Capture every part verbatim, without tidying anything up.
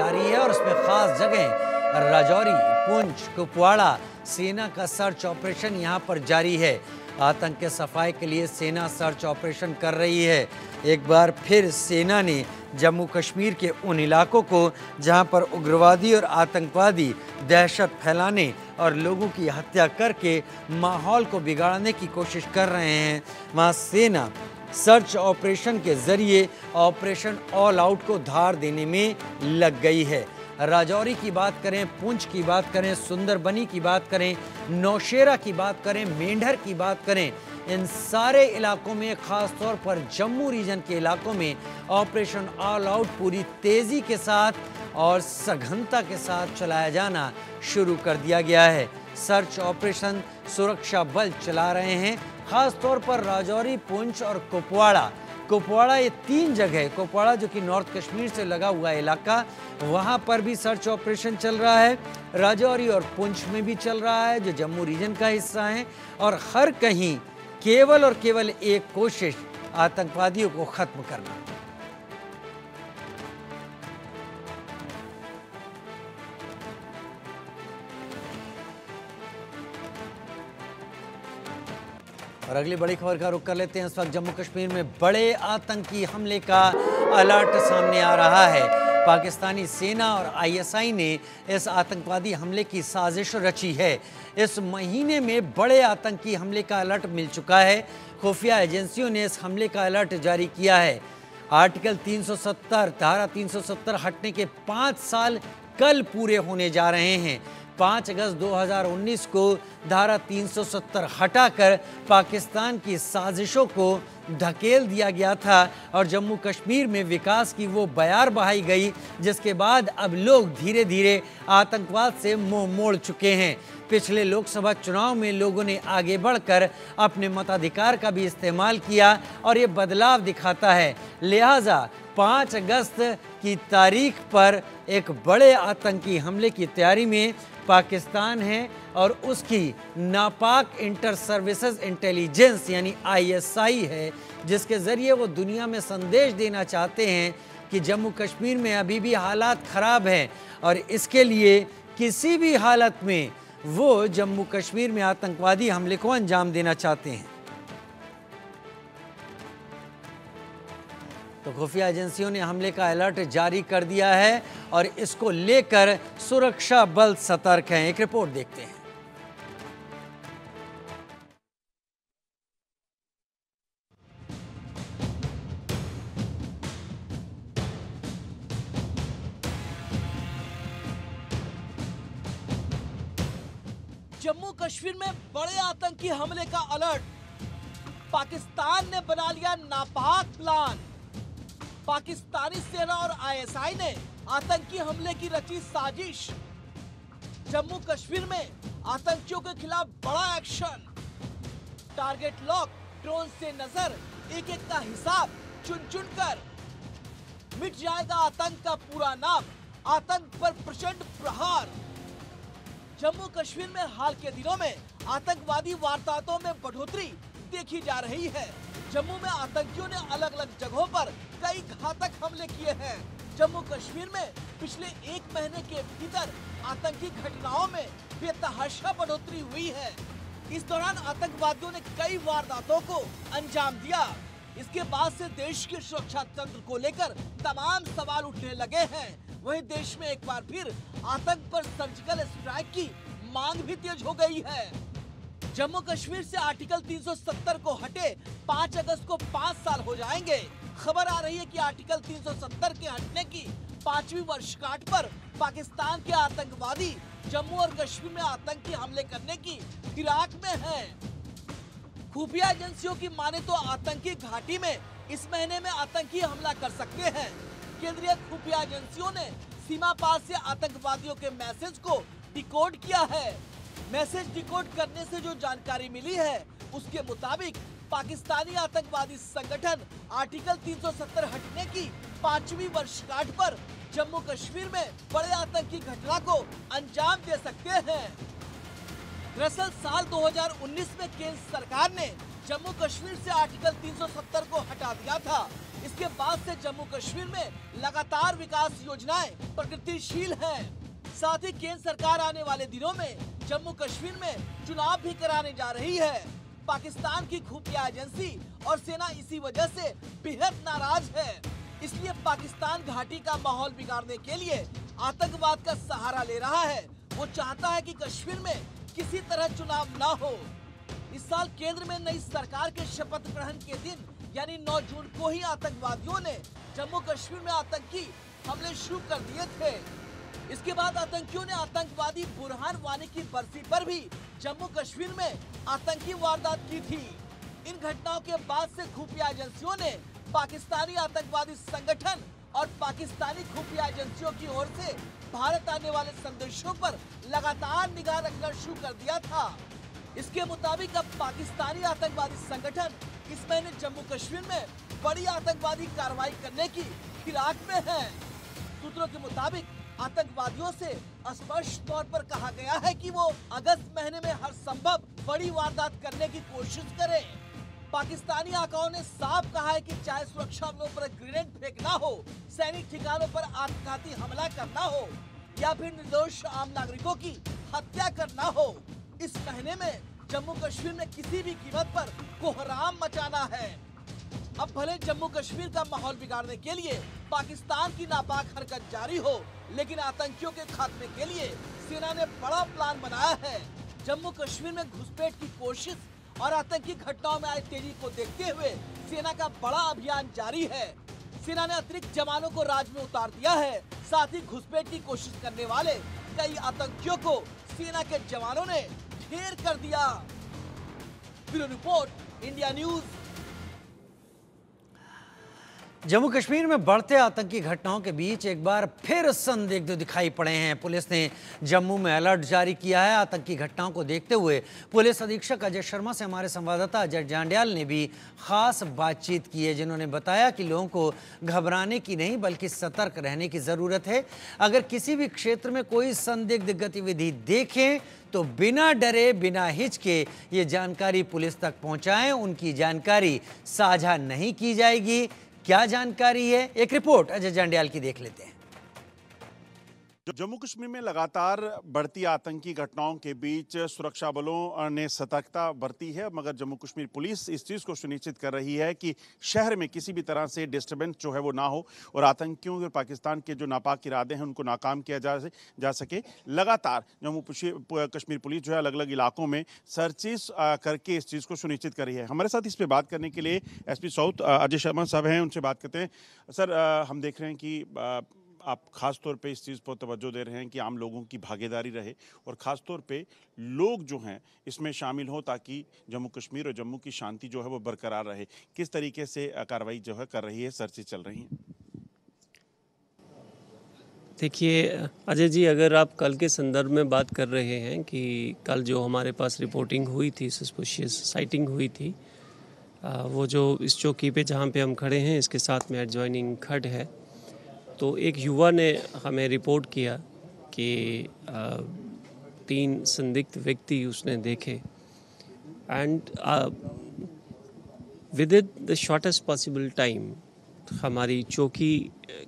जारी है और उसमें खास जगह राजौरी, पुंछ, कुपवाड़ा सेना का सर्च ऑपरेशन यहाँ पर जारी है। आतंक के सफाई के लिए सेना सर्च ऑपरेशन कर रही है। एक बार फिर सेना ने जम्मू कश्मीर के उन इलाकों को जहां पर उग्रवादी और आतंकवादी दहशत फैलाने और लोगों की हत्या करके माहौल को बिगाड़ने की कोशिश कर रहे हैं, वहां सेना सर्च ऑपरेशन के जरिए ऑपरेशन ऑल आउट को धार देने में लग गई है। राजौरी की बात करें, पुंछ की बात करें, सुंदरबनी की बात करें, नौशेरा की बात करें, मेंढर की बात करें, इन सारे इलाकों में खास तौर पर जम्मू रीजन के इलाकों में ऑपरेशन ऑल आउट पूरी तेज़ी के साथ और सघनता के साथ चलाया जाना शुरू कर दिया गया है। सर्च ऑपरेशन सुरक्षा बल चला रहे हैं, खास तौर पर राजौरी, पुंछ और कुपवाड़ा। कुपवाड़ा ये तीन जगह, कुपवाड़ा जो कि नॉर्थ कश्मीर से लगा हुआ इलाका, वहाँ पर भी सर्च ऑपरेशन चल रहा है। राजौरी और पुंछ में भी चल रहा है जो जम्मू रीजन का हिस्सा है। और हर कहीं केवल और केवल एक कोशिश, आतंकवादियों को खत्म करना। और अगली बड़ी खबर का रुख कर लेते हैं। इस वक्त जम्मू कश्मीर में बड़े आतंकी हमले का अलर्ट सामने आ रहा है। पाकिस्तानी सेना और आईएसआई ने इस आतंकवादी हमले की साजिश रची है। इस महीने में बड़े आतंकी हमले का अलर्ट मिल चुका है। खुफिया एजेंसियों ने इस हमले का अलर्ट जारी किया है। आर्टिकल तीन सौ सत्तर, धारा तीन सौ सत्तर हटने के पाँच साल कल पूरे होने जा रहे हैं। पाँच अगस्त दो हज़ार उन्नीस को धारा तीन सौ सत्तर हटाकर पाकिस्तान की साजिशों को धकेल दिया गया था और जम्मू कश्मीर में विकास की वो बयार बहाई गई, जिसके बाद अब लोग धीरे धीरे आतंकवाद से मुंह मोड़ चुके हैं। पिछले लोकसभा चुनाव में लोगों ने आगे बढ़कर अपने मताधिकार का भी इस्तेमाल किया और ये बदलाव दिखाता है। लिहाजा पाँच अगस्त की तारीख पर एक बड़े आतंकी हमले की तैयारी में पाकिस्तान है और उसकी नापाक इंटर सर्विसेज इंटेलिजेंस यानी आईएसआई है, जिसके ज़रिए वो दुनिया में संदेश देना चाहते हैं कि जम्मू कश्मीर में अभी भी हालात ख़राब हैं और इसके लिए किसी भी हालत में वो जम्मू कश्मीर में आतंकवादी हमले को अंजाम देना चाहते हैं। तो खुफिया एजेंसियों ने हमले का अलर्ट जारी कर दिया है और इसको लेकर सुरक्षा बल सतर्क हैं। एक रिपोर्ट देखते हैं। जम्मू कश्मीर में बड़े आतंकी हमले का अलर्ट। पाकिस्तान ने बना लिया नापाक प्लान। पाकिस्तानी सेना और आईएसआई ने आतंकी हमले की रची साजिश। जम्मू कश्मीर में आतंकियों के खिलाफ बड़ा एक्शन। टारगेट लॉक, ड्रोन से नजर, एक एक का हिसाब चुन चुन कर। मिट जाएगा आतंक का पूरा नाम, आतंक पर प्रचंड प्रहार। जम्मू कश्मीर में हाल के दिनों में आतंकवादी वारदातों में बढ़ोतरी देखी जा रही है। जम्मू में आतंकियों ने अलग अलग जगहों पर कई घातक हमले किए हैं। जम्मू कश्मीर में पिछले एक महीने के भीतर आतंकी घटनाओं में बेतहाशा बढ़ोतरी हुई है। इस दौरान आतंकवादियों ने कई वारदातों को अंजाम दिया। इसके बाद से देश के सुरक्षा तंत्र को लेकर तमाम सवाल उठने लगे हैं। वहीं देश में एक बार फिर आतंक पर सर्जिकल स्ट्राइक की मांग भी तेज हो गयी है। जम्मू कश्मीर से आर्टिकल तीन सौ सत्तर को हटे पाँच अगस्त को पाँच साल हो जाएंगे। खबर आ रही है कि आर्टिकल तीन सौ सत्तर के हटने की पांचवी वर्षगांठ पर पाकिस्तान के आतंकवादी जम्मू और कश्मीर में आतंकी हमले करने की फिराक में हैं। खुफिया एजेंसियों की माने तो आतंकी घाटी में इस महीने में आतंकी हमला कर सकते हैं। केंद्रीय खुफिया एजेंसियों ने सीमा पार से आतंकवादियों के मैसेज को डिकोड किया है। मैसेज डिकोड करने से जो जानकारी मिली है उसके मुताबिक पाकिस्तानी आतंकवादी संगठन आर्टिकल तीन सौ सत्तर हटने की पांचवी वर्षगांठ पर जम्मू कश्मीर में बड़े आतंकी घटना को अंजाम दे सकते हैं। दरअसल साल दो हज़ार उन्नीस में केंद्र सरकार ने जम्मू कश्मीर से आर्टिकल तीन सौ सत्तर को हटा दिया था। इसके बाद से जम्मू कश्मीर में लगातार विकास योजनाएं प्रगतिशील हैं। साथ ही केंद्र सरकार आने वाले दिनों में जम्मू कश्मीर में चुनाव भी कराने जा रही है। पाकिस्तान की खुफिया एजेंसी और सेना इसी वजह से बेहद नाराज है, इसलिए पाकिस्तान घाटी का माहौल बिगाड़ने के लिए आतंकवाद का सहारा ले रहा है। वो चाहता है कि कश्मीर में किसी तरह चुनाव न हो। इस साल केंद्र में नई सरकार के शपथ ग्रहण के दिन यानी नौ जून को ही आतंकवादियों ने जम्मू कश्मीर में आतंकी हमले शुरू कर दिए थे। इसके बाद आतंकियों ने आतंकवादी बुरहान वानी की बरसी पर भी जम्मू कश्मीर में आतंकी वारदात की थी। इन घटनाओं के बाद से खुफिया एजेंसियों ने पाकिस्तानी आतंकवादी संगठन और पाकिस्तानी खुफिया एजेंसियों की ओर से भारत आने वाले संदेशों पर लगातार निगाह रखना शुरू कर दिया था। इसके मुताबिक अब पाकिस्तानी आतंकवादी संगठन इस महीने जम्मू कश्मीर में बड़ी आतंकवादी कार्रवाई करने की फिराक में है। सूत्रों के मुताबिक आतंकवादियों से स्पष्ट तौर पर कहा गया है कि वो अगस्त महीने में हर संभव बड़ी वारदात करने की कोशिश करें। पाकिस्तानी आकाओं ने साफ कहा है कि चाहे सुरक्षा हमलों पर ग्रेनेड फेंकना हो, सैनिक ठिकानों पर आत्मघाती हमला करना हो या फिर निर्दोष आम नागरिकों की हत्या करना हो, इस महीने में जम्मू कश्मीर में किसी भी कीमत पर कोहराम मचाना है। अब भले जम्मू कश्मीर का माहौल बिगाड़ने के लिए पाकिस्तान की नापाक हरकत जारी हो, लेकिन आतंकियों के खात्मे के लिए सेना ने बड़ा प्लान बनाया है। जम्मू कश्मीर में घुसपैठ की कोशिश और आतंकी घटनाओं में आई तेजी को देखते हुए सेना का बड़ा अभियान जारी है। सेना ने अतिरिक्त जवानों को राज में उतार दिया है। साथ ही घुसपैठ की कोशिश करने वाले कई आतंकियों को सेना के जवानों ने ढेर कर दिया। Bureau report, India news. Jammu Kashmir में बढ़ते आतंकी घटनाओं के बीच एक बार फिर संदिग्ध दिखाई पड़े हैं। पुलिस ने जम्मू में अलर्ट जारी किया है। आतंकी घटनाओं को देखते हुए पुलिस अधीक्षक अजय शर्मा से हमारे संवाददाता अजय जंडियाल ने भी खास बातचीत की है, जिन्होंने बताया कि लोगों को घबराने की नहीं बल्कि सतर्क रहने की ज़रूरत है। अगर किसी भी क्षेत्र में कोई संदिग्ध गतिविधि देखें तो बिना डरे बिना हिचके ये जानकारी पुलिस तक पहुँचाएँ। उनकी जानकारी साझा नहीं की जाएगी। क्या जानकारी है, एक रिपोर्ट अजय जंडियाल की देख लेते हैं। जम्मू कश्मीर में लगातार बढ़ती आतंकी घटनाओं के बीच सुरक्षा बलों ने सतर्कता बरती है, मगर जम्मू कश्मीर पुलिस इस चीज़ को सुनिश्चित कर रही है कि शहर में किसी भी तरह से डिस्टर्बेंस जो है वो ना हो और आतंकियों और पाकिस्तान के जो नापाक इरादे हैं उनको नाकाम किया जा, जा सके। लगातार जम्मू कश्मीर पुलिस जो है अलग अलग इलाकों में सर्चिस करके इस चीज़ को सुनिश्चित कर रही है। हमारे साथ इस पर बात करने के लिए S P south Ajay Sharma साहब हैं, उनसे बात करते हैं। सर, हम देख रहे हैं कि आप ख़ास तौर पे इस चीज़ पर तवज्जो दे रहे हैं कि आम लोगों की भागीदारी रहे और ख़ास तौर पे लोग जो हैं इसमें शामिल हों ताकि जम्मू कश्मीर और जम्मू की शांति जो है वो बरकरार रहे। किस तरीके से कार्रवाई जो है कर रही है, सर्चें चल रही हैं? देखिए अजय जी, अगर आप कल के संदर्भ में बात कर रहे हैं कि कल जो हमारे पास रिपोर्टिंग हुई थी, सस्पिशियस साइटिंग हुई थी, वो जो इस चौकी पर जहाँ पर हम खड़े हैं इसके साथ में एडजॉइनिंग खड़ है, तो एक युवा ने हमें रिपोर्ट किया कि आ, तीन संदिग्ध व्यक्ति उसने देखे and within the shortest possible time हमारी चौकी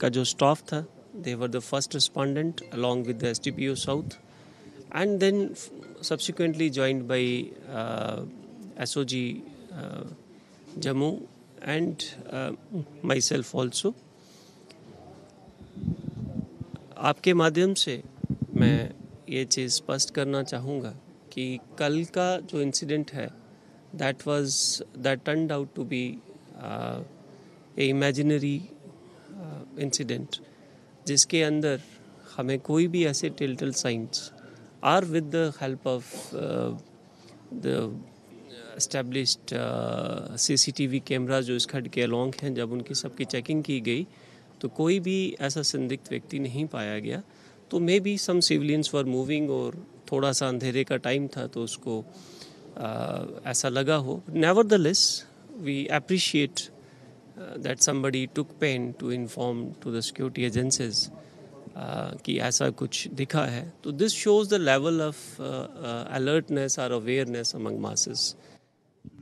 का जो स्टाफ था, they were the first respondent along with the S T P O south and then subsequently joined by S O G Jammu and myself also. आपके माध्यम से मैं ये चीज़ स्पष्ट करना चाहूँगा कि कल का जो इंसिडेंट है that was that turned out to be a imaginary incident, जिसके अंदर हमें कोई भी ऐसे telltale signs or with the help of the established CCTV camera जो इस खड्ड के अलोंग हैं, जब उनकी सबकी चेकिंग की गई तो कोई भी ऐसा संदिग्ध व्यक्ति नहीं पाया गया। तो maybe some civilians were moving और थोड़ा सा अंधेरे का टाइम था तो उसको आ, ऐसा लगा हो। Nevertheless we appreciate that somebody took pain to inform to the security agencies कि ऐसा कुछ दिखा है। तो this shows the level of alertness और अवेयरनेस अमंग मासेस।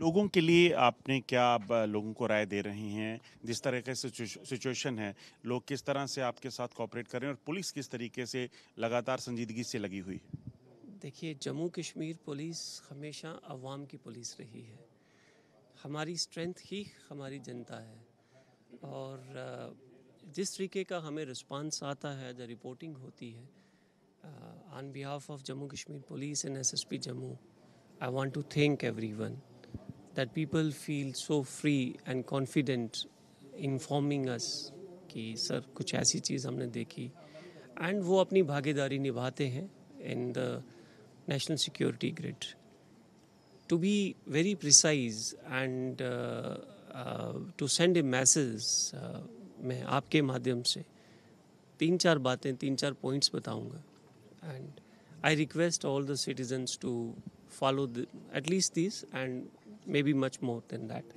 लोगों के लिए आपने क्या आप लोगों को राय दे रही हैं, जिस तरह का सिचुएशन है, लोग किस तरह से आपके साथ कॉपरेट कर रहे हैं और पुलिस किस तरीके से लगातार संजीदगी से लगी हुई है? देखिए, जम्मू कश्मीर पुलिस हमेशा आवाम की पुलिस रही है। हमारी स्ट्रेंथ ही हमारी जनता है और जिस तरीके का हमें रिस्पांस आता है, जो रिपोर्टिंग होती है on behalf of Jammu Kashmir police and S S P Jammu, I want to thank everyone that people feel so free and confident informing us कि सर कुछ ऐसी चीज़ हमने देखी, एंड वो अपनी भागीदारी निभाते हैं in the national security grid. To be very precise and uh, uh, to send a message, uh, मैं आपके माध्यम से तीन चार बातें तीन चार पॉइंट्स बताऊंगा, and I request all the citizens to follow the, at least these and maybe much more than that.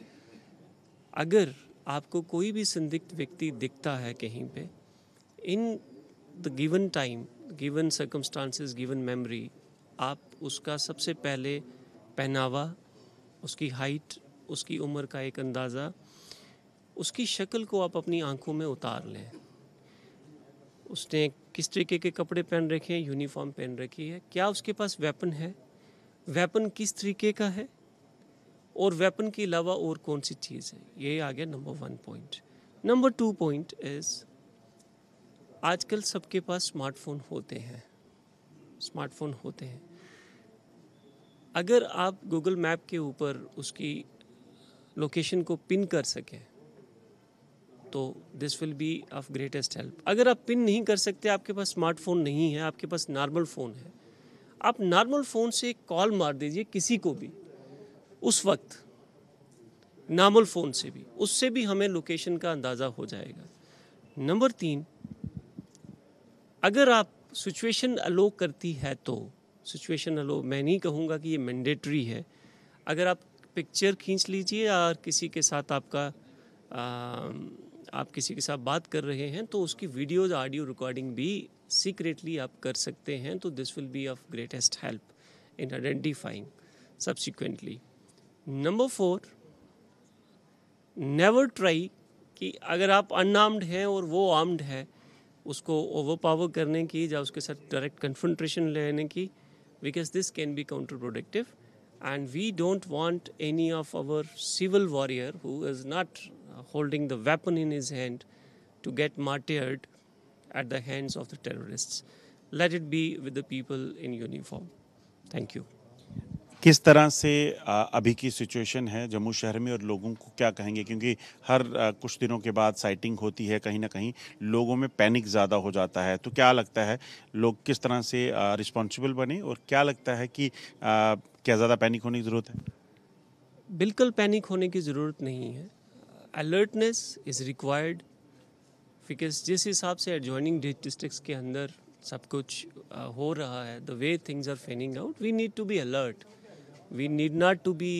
अगर आपको कोई भी संदिग्ध व्यक्ति दिखता है कहीं पे, in the given time, given circumstances, given memory, आप उसका सबसे पहले पहनावा, उसकी हाइट, उसकी उम्र का एक अंदाज़ा, उसकी शक्ल को आप अपनी आंखों में उतार लें। उसने किस तरीके के कपड़े पहन रखे हैं, यूनिफॉर्म पहन रखी है, क्या उसके पास वेपन है, वेपन किस तरीके का है और वेपन के अलावा और कौन सी चीज़ है। ये आ गया number one point. Number two point is, आजकल सबके पास स्मार्टफोन होते हैं, स्मार्टफोन होते हैं। अगर आप गूगल मैप के ऊपर उसकी लोकेशन को पिन कर सकें तो this will be of greatest help. अगर आप पिन नहीं कर सकते, आपके पास स्मार्टफोन नहीं है, आपके पास नॉर्मल फ़ोन है, आप नॉर्मल फ़ोन से कॉल मार दीजिए किसी को भी, उस वक्त नॉर्मल फ़ोन से भी, उससे भी हमें लोकेशन का अंदाज़ा हो जाएगा। नंबर तीन, अगर आप सिचुएशन अलो करती है तो, सिचुएशन अलो मैं नहीं कहूँगा कि ये मैंडेटरी है, अगर आप पिक्चर खींच लीजिए और किसी के साथ आपका आ, आप किसी के साथ बात कर रहे हैं तो उसकी वीडियोज़, ऑडियो रिकॉर्डिंग भी सीक्रेटली आप कर सकते हैं, तो this will be of greatest help in identifying subsequently. Number four, never try कि अगर आप अनआर्म्ड हैं और वो आर्म्ड है, उसको ओवरपावर करने की या उसके साथ डायरेक्ट कन्फ्रंटेशन लेने की, because this can be counterproductive and we don't want any of our civil warrior who is not holding the weapon in his hand to get martyred at the hands of the terrorists. Let it be with the people in uniform. Thank you. किस तरह से अभी की situation है जम्मू शहर में और लोगों को क्या कहेंगे, क्योंकि हर कुछ दिनों के बाद साइटिंग होती है, कहीं ना कहीं लोगों में पैनिक ज़्यादा हो जाता है, तो क्या लगता है लोग किस तरह से रिस्पॉन्सिबल बने और क्या लगता है कि क्या ज़्यादा पैनिक होने की ज़रूरत है? बिल्कुल पैनिक होने की ज़रूरत नहीं है, अलर्टनेस इज़ रिक्वायर्ड, बिकॉज जिस हिसाब से एडजॉइनिंग डिस्ट्रिक्ट्स के अंदर सब कुछ हो रहा है, the way things are panning out, we need to be alert, we need not to be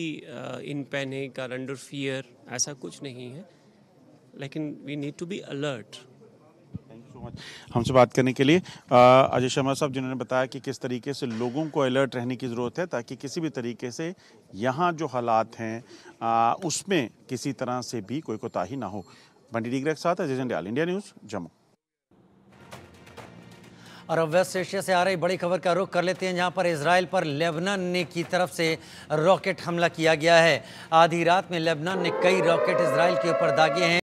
in panic और अंडर फियर, ऐसा कुछ नहीं है, लेकिन we need to be alert. हमसे बात करने के लिए अजय शर्मा साहब, जिन्होंने बताया कि किस तरीके से लोगों को अलर्ट रहने की ज़रूरत है ताकि किसी भी तरीके से यहाँ जो हालात हैं आ, उसमें किसी तरह से भी कोई कोताही ना हो। के साथ अजय जंडियाल, इंडिया न्यूज़, जम्मू। और अब वेस्ट एशिया से आ रही बड़ी खबर का रुख कर लेते हैं, जहां पर इजराइल पर लेबनान ने की तरफ से रॉकेट हमला किया गया है। आधी रात में लेबनान ने कई रॉकेट इजराइल के ऊपर दागे हैं।